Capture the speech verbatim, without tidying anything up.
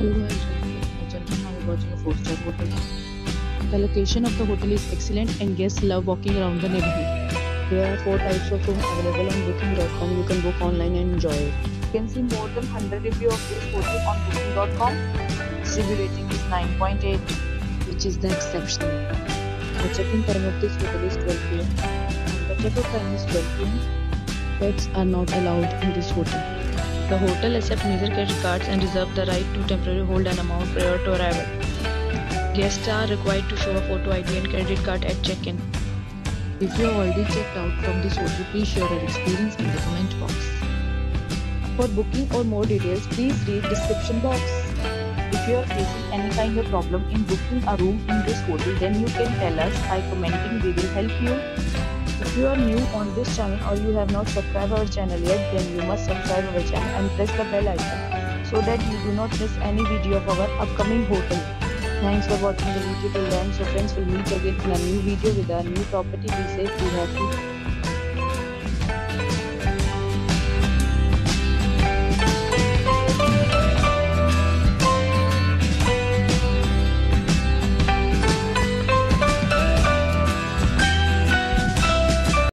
Hello guys, and gentlemen, now we're watching a four star hotel. The location of the hotel is excellent and guests love walking around the neighborhood. There are four types of rooms available on booking dot com. You can book online and enjoy it. You can see more than one hundred reviews of this hotel on booking dot com. Review rating is nine point eight, which is the exceptional. The check-in time of this hotel is twelve p m and the check-out time is twelve p m Pets are not allowed in this hotel. The hotel accepts major credit cards and reserves the right to temporarily hold an amount prior to arrival. Guests are required to show a photo I D and credit card at check-in. If you have already checked out from this hotel, please share your experience in the comment box. For booking or more details, please read description box. If you are facing any kind of problem in booking a room in this hotel, then you can tell us by commenting. We will help you. If you are new on this channel or you have not subscribed our channel yet, then you must subscribe our channel and press the bell icon so that you do not miss any video of our upcoming hotel. Thanks for watching the digital lens. So friends, will meet again in a new video with our new property. Be safe, be happy.